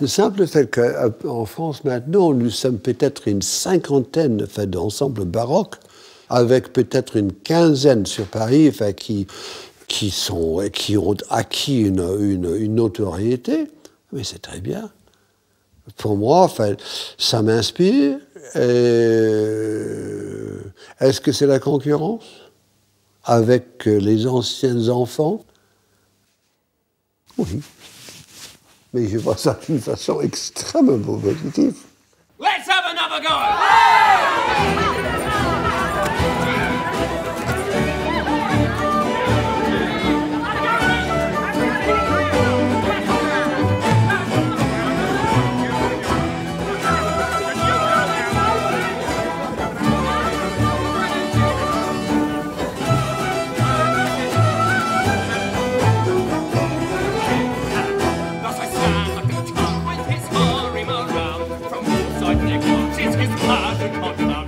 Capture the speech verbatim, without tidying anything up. Le simple fait qu'en France, maintenant, nous sommes peut-être une cinquantaine enfin, d'ensembles baroques, avec peut-être une quinzaine sur Paris enfin, qui, qui, sont, qui ont acquis une, une, une notoriété. Mais c'est très bien. Pour moi, enfin, ça m'inspire. Est-ce que c'est la concurrence avec les anciens enfants? Oui. Mais je vois ça d'une façon extrêmement positive. Let's have another go! It's his blood and